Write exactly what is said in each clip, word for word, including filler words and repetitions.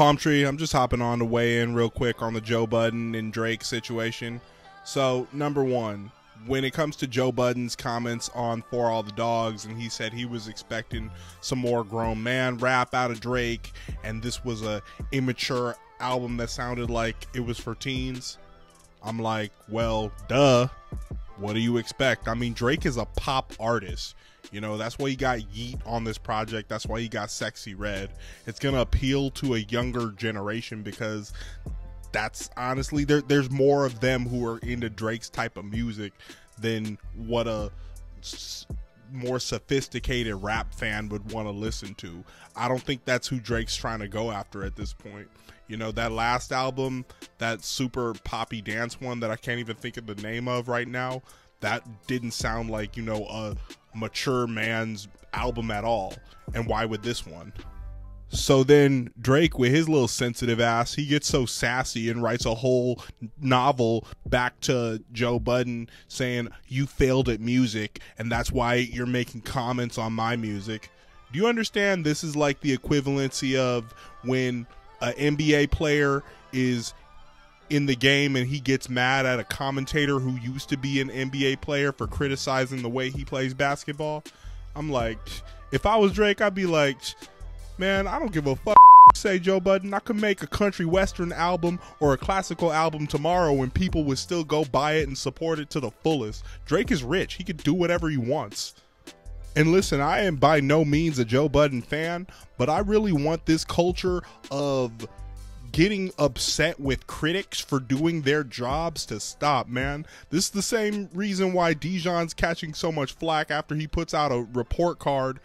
Palm Tree, I'm just hopping on to weigh in real quick on the Joe Budden and Drake situation. So, number one, when it comes to Joe Budden's comments on For All the Dogs, and he said he was expecting some more grown man rap out of Drake, and this was a immature album that sounded like it was for teens, I'm like, well, duh. What do you expect? I mean, Drake is a pop artist. You know, that's why he got Yeet on this project. That's why he got Sexy Red. It's going to appeal to a younger generation because that's honestly, there, there's more of them who are into Drake's type of music than what a more sophisticated rap fan would want to listen to. I don't think that's who Drake's trying to go after at this point. You know, that last album, that super poppy dance one that I can't even think of the name of right now, that didn't sound like, you know, a mature man's album at all. And why would this one? So then Drake, with his little sensitive ass, he gets so sassy and writes a whole novel back to Joe Budden saying, you failed at music, and that's why you're making comments on my music. Do you understand this is like the equivalency of when an N B A player is in the game and he gets mad at a commentator who used to be an N B A player for criticizing the way he plays basketball? I'm like, if I was Drake, I'd be like, man, I don't give a fuck, say Joe Budden. I could make a country western album or a classical album tomorrow and people would still go buy it and support it to the fullest. Drake is rich. He could do whatever he wants. And listen, I am by no means a Joe Budden fan, but I really want this culture of getting upset with critics for doing their jobs to stop, man. This is the same reason why Dijon's catching so much flack after he puts out a report card,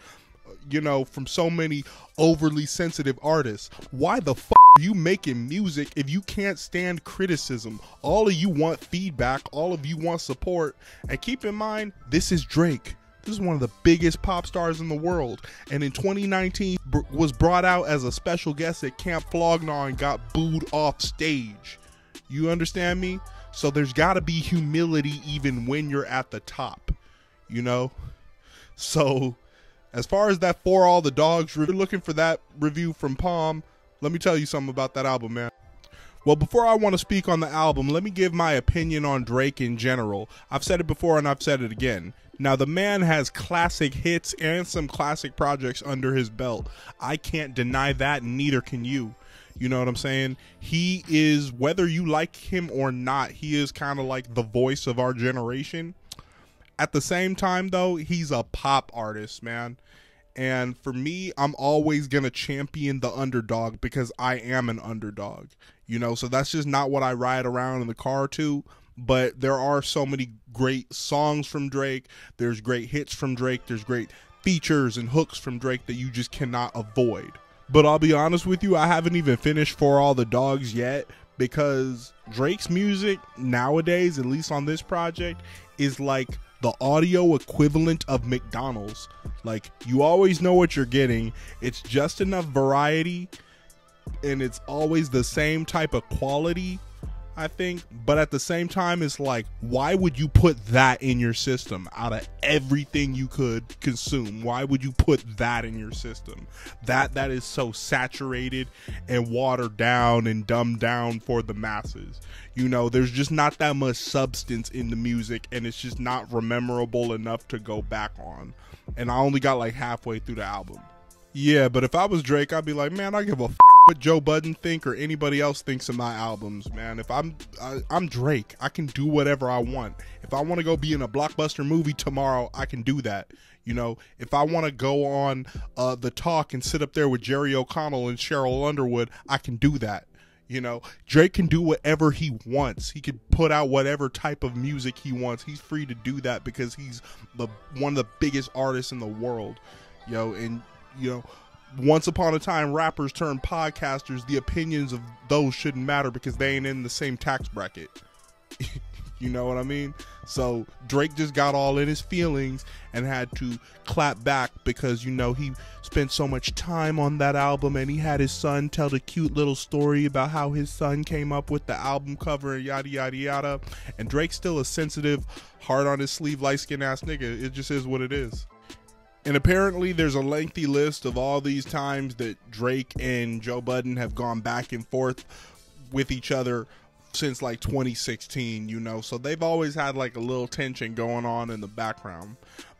you know, from so many overly sensitive artists. Why the fuck are you making music if you can't stand criticism? All of you want feedback, all of you want support. And keep in mind, this is Drake. This is one of the biggest pop stars in the world. And in twenty nineteen, br was brought out as a special guest at Camp Flognaw and got booed off stage. You understand me? So there's gotta be humility even when you're at the top, you know? So as far as that For All the Dogs, we're looking for that review from Palm. Let me tell you something about that album, man. Well, before I want to speak on the album, let me give my opinion on Drake in general. I've said it before and I've said it again. Now, the man has classic hits and some classic projects under his belt. I can't deny that, and neither can you. You know what I'm saying? He is, whether you like him or not, he is kind of like the voice of our generation. At the same time, though, he's a pop artist, man. And for me, I'm always going to champion the underdog because I am an underdog, you know, so that's just not what I ride around in the car to. But there are so many great songs from Drake. There's great hits from Drake. There's great features and hooks from Drake that you just cannot avoid. But I'll be honest with you, I haven't even finished For All the Dogs yet because Drake's music nowadays, at least on this project, is like the audio equivalent of McDonald's. Like, you always know what you're getting. It's just enough variety and it's always the same type of quality, I think. But at the same time, it's like, why would you put that in your system out of everything you could consume? Why would you put that in your system? That that is so saturated and watered down and dumbed down for the masses. You know, there's just not that much substance in the music and it's just not memorable enough to go back on. And I only got like halfway through the album. Yeah, but if I was Drake, I'd be like, man, I give a f what Joe Budden think or anybody else thinks of my albums, man. If I'm I, I'm Drake, I can do whatever I want. If I want to go be in a blockbuster movie tomorrow, I can do that. You know, if I want to go on uh, The Talk and sit up there with Jerry O'Connell and Cheryl Underwood, I can do that. You know, Drake can do whatever he wants. He could put out whatever type of music he wants. He's free to do that because he's the one of the biggest artists in the world, yo, and you know, once upon a time, rappers turned podcasters. The opinions of those shouldn't matter because they ain't in the same tax bracket. You know what I mean? So Drake just got all in his feelings and had to clap back because, you know, he spent so much time on that album and he had his son tell the cute little story about how his son came up with the album cover and yada, yada, yada. And Drake's still a sensitive, hard on his sleeve, light-skinned ass nigga. It just is what it is. And apparently there's a lengthy list of all these times that Drake and Joe Budden have gone back and forth with each other since like twenty sixteen, you know. So they've always had like a little tension going on in the background.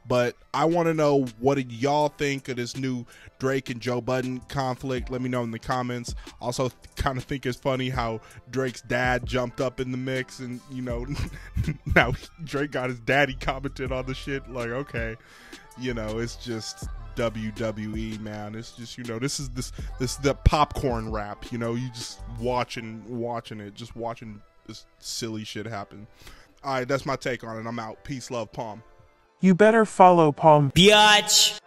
But I want to know, what did y'all think of this new Drake and Joe Budden conflict? Let me know in the comments. Also, kind of think it's funny how Drake's dad jumped up in the mix, and you know, now Drake got his daddy commented on the shit. Like, okay, you know, it's just W W E, man. It's just, you know, this is this this is the popcorn rap. You know, you just watching watching it, just watching this silly shit happen. All right, that's my take on it. I'm out. Peace, love, palm. You better follow Palm, biatch.